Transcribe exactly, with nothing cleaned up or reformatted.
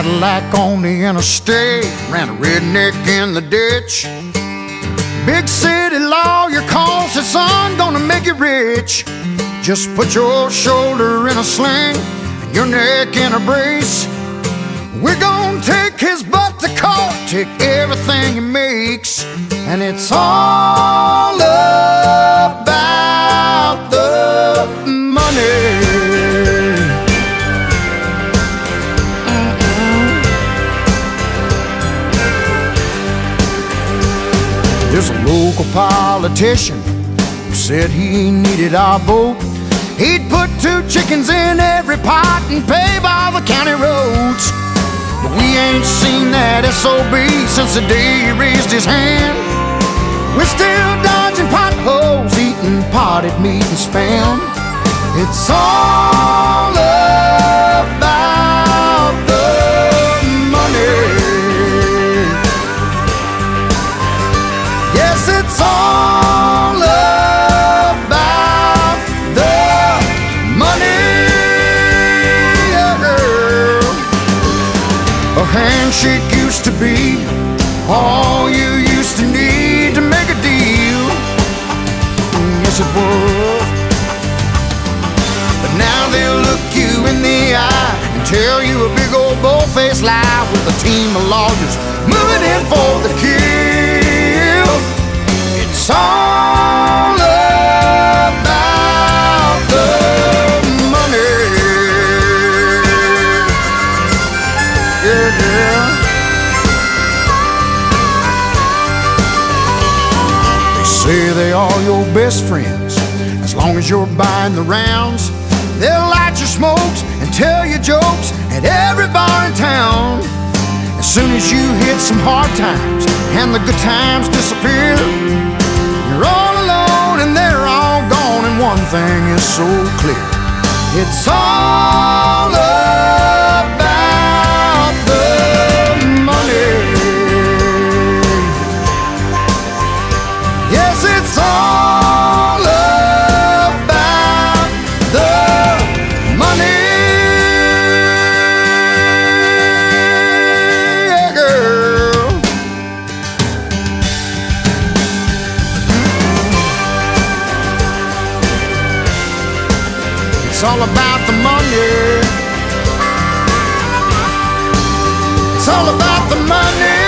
Cadillac on the interstate, ran a redneck in the ditch. Big city lawyer calls his son, gonna make you rich. Just put your shoulder in a sling and your neck in a brace. We're gonna take his butt to court, take everything he makes. And it's all about the money. There's a local politician who said he needed our vote. He'd put two chickens in every pot and pave all the county roads. But we ain't seen that S O B since the day he raised his hand. We're still dodging potholes, eating potted meat and spam. It's all about the money. Yes, it's all about the money. A handshake used to be all you used to need to make a deal. Yes, it was. But now they'll look you in the eye and tell you a big old bull-faced lie, with a team of lawyers moving in for the kill. It's all about the say they are your best friends as long as you're buying the rounds. They'll light your smokes and tell you jokes at every bar in town. As soon as you hit some hard times and the good times disappear, you're all alone and they're all gone, and one thing is so clear: it's all about the money. Yes, it's all about the money, yeah, girl. It's all about the money. It's all about the money.